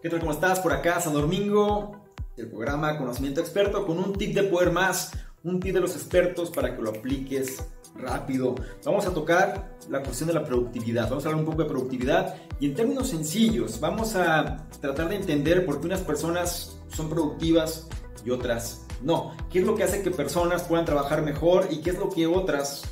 ¿Qué tal? ¿Cómo estás? Por acá, San Domingo, del programa Conocimiento Experto, con un tip de poder más, un tip de los expertos para que lo apliques rápido. Vamos a tocar la cuestión de la productividad, vamos a hablar un poco de productividad y en términos sencillos vamos a tratar de entender por qué unas personas son productivas y otras no. ¿Qué es lo que hace que personas puedan trabajar mejor y qué es lo que otras,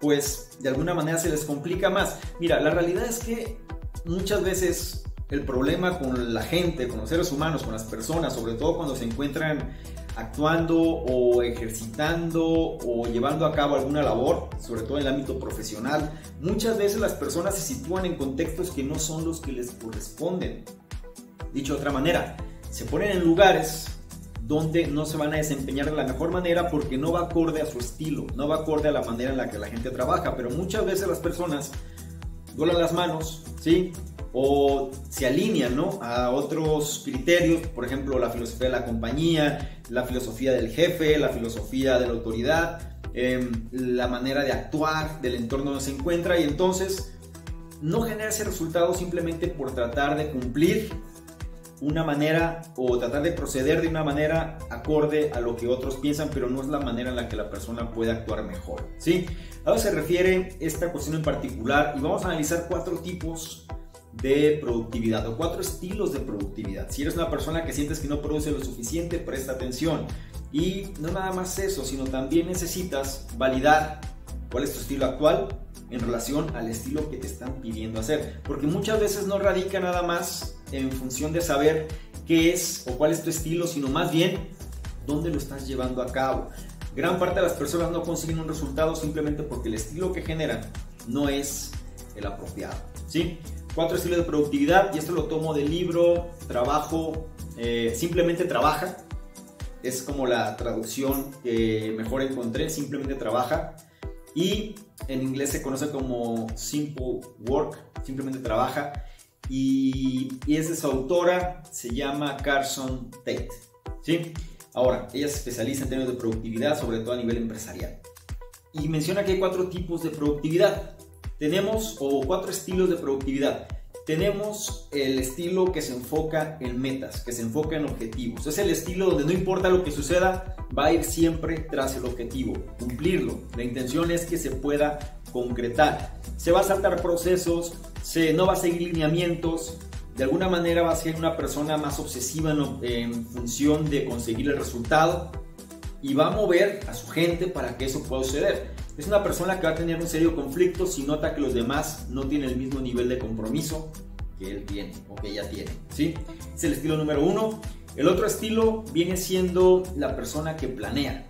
pues, de alguna manera se les complica más? Mira, la realidad es que muchas veces el problema con la gente, con los seres humanos, con las personas, sobre todo cuando se encuentran actuando o ejercitando o llevando a cabo alguna labor, sobre todo en el ámbito profesional, muchas veces las personas se sitúan en contextos que no son los que les corresponden. Dicho de otra manera, se ponen en lugares donde no se van a desempeñar de la mejor manera porque no va acorde a su estilo, no va acorde a la manera en la que la gente trabaja, pero muchas veces las personas doblan las manos, ¿sí?, o se alinean, ¿no?, a otros criterios, por ejemplo, la filosofía de la compañía, la filosofía del jefe, la filosofía de la autoridad, la manera de actuar del entorno donde se encuentra, y entonces no genera ese resultado simplemente por tratar de cumplir una manera o tratar de proceder de una manera acorde a lo que otros piensan, pero no es la manera en la que la persona puede actuar mejor, ¿sí? A eso se refiere esta cuestión en particular y vamos a analizar cuatro tipos de productividad o cuatro estilos de productividad. Si eres una persona que sientes que no produce lo suficiente, presta atención. Y no nada más eso, sino también necesitas validar cuál es tu estilo actual en relación al estilo que te están pidiendo hacer, porque muchas veces no radica nada más en función de saber qué es o cuál es tu estilo, sino más bien dónde lo estás llevando a cabo. Gran parte de las personas no consiguen un resultado simplemente porque el estilo que generan no es el apropiado, ¿sí? Cuatro estilos de productividad, y esto lo tomo del libro Trabajo, Simplemente Trabaja. Es como la traducción que mejor encontré, Simplemente Trabaja. Y en inglés se conoce como Simple Work, Simplemente Trabaja. Y esa es su autora, se llama Carson Tate, ¿sí? Ahora, ella se especializa en términos de productividad, sobre todo a nivel empresarial. Y menciona que hay cuatro tipos de productividad. Tenemos cuatro estilos de productividad. Tenemos el estilo que se enfoca en metas, que se enfoca en objetivos. Es el estilo donde no importa lo que suceda, va a ir siempre tras el objetivo, cumplirlo. La intención es que se pueda concretar. Se va a saltar procesos, no va a seguir lineamientos. De alguna manera va a ser una persona más obsesiva en función de conseguir el resultado y va a mover a su gente para que eso pueda suceder. Es una persona que va a tener un serio conflicto si nota que los demás no tienen el mismo nivel de compromiso que él tiene o que ella tiene, ¿sí? Es el estilo número uno. El otro estilo viene siendo la persona que planea.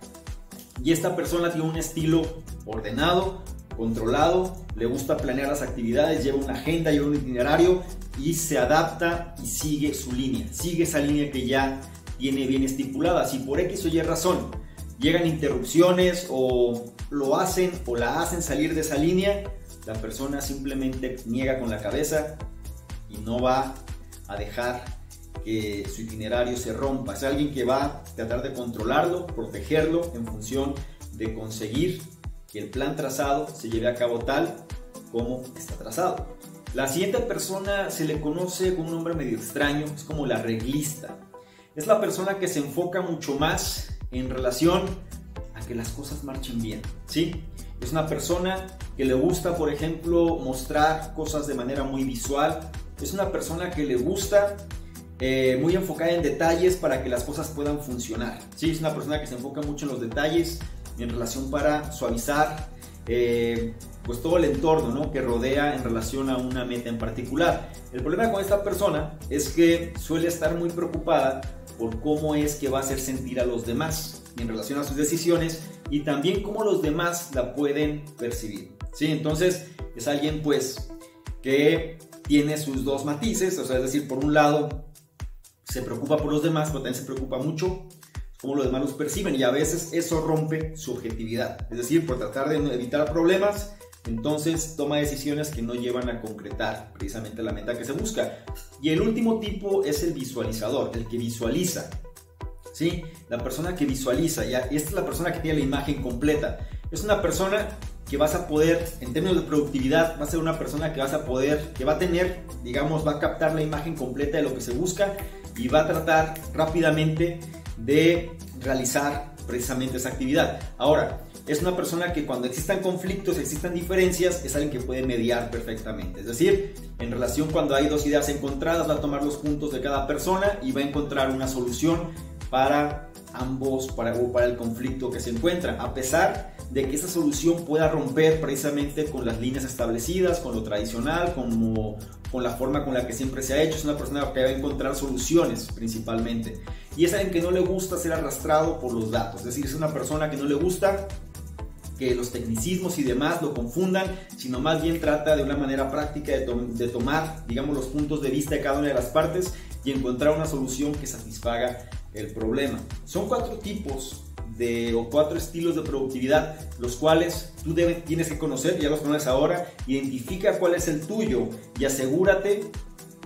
Y esta persona tiene un estilo ordenado, controlado, le gusta planear las actividades, lleva una agenda, lleva un itinerario y se adapta y sigue su línea, sigue esa línea que ya tiene bien estipulada. Si por X o Y razón llegan interrupciones o lo hacen o la hacen salir de esa línea, la persona simplemente niega con la cabeza y no va a dejar que su itinerario se rompa. Es alguien que va a tratar de controlarlo, protegerlo en función de conseguir que el plan trazado se lleve a cabo tal como está trazado. La siguiente persona se le conoce con un nombre medio extraño, es como la reglista. Es la persona que se enfoca mucho más en relación a que las cosas marchen bien, ¿sí? Es una persona que le gusta, por ejemplo, mostrar cosas de manera muy visual. Es una persona que le gusta muy enfocada en detalles para que las cosas puedan funcionar, ¿sí? Es una persona que se enfoca mucho en los detalles en relación para suavizar pues todo el entorno, ¿no?, que rodea en relación a una meta en particular. El problema con esta persona es que suele estar muy preocupada por cómo es que va a hacer sentir a los demás en relación a sus decisiones y también cómo los demás la pueden percibir, ¿sí? Entonces es alguien, pues, que tiene sus dos matices, o sea, es decir, por un lado se preocupa por los demás, pero también se preocupa mucho cómo los demás los perciben y a veces eso rompe su objetividad, es decir, por tratar de evitar problemas, entonces toma decisiones que no llevan a concretar precisamente la meta que se busca. Y el último tipo es el visualizador, el que visualiza, ¿sí? La persona que visualiza, ya, esta es la persona que tiene la imagen completa. Es una persona que vas a poder, en términos de productividad, va a ser una persona que vas a poder, que va a tener, digamos, va a captar la imagen completa de lo que se busca y va a tratar rápidamente de realizar precisamente esa actividad. Ahora, es una persona que cuando existan conflictos, existan diferencias, es alguien que puede mediar perfectamente. Es decir, en relación cuando hay dos ideas encontradas, va a tomar los puntos de cada persona y va a encontrar una solución para ambos, para el conflicto que se encuentra, a pesar de que esa solución pueda romper precisamente con las líneas establecidas, con lo tradicional, con la forma con la que siempre se ha hecho. Es una persona que va a encontrar soluciones principalmente. Y es alguien que no le gusta ser arrastrado por los datos. Es decir, es una persona que no le gusta que los tecnicismos y demás lo confundan, sino más bien trata de una manera práctica de tomar, digamos, los puntos de vista de cada una de las partes y encontrar una solución que satisfaga el problema. Son cuatro tipos o cuatro estilos de productividad, los cuales tú tienes que conocer, ya los conoces ahora. Identifica cuál es el tuyo y asegúrate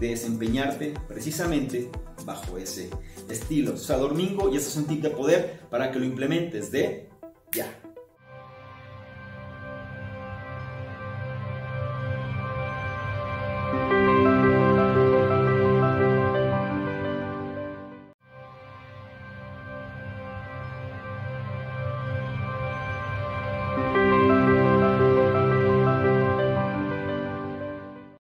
de desempeñarte precisamente bajo ese estilo. Soy Domingo y este es un tip de poder para que lo implementes de ya.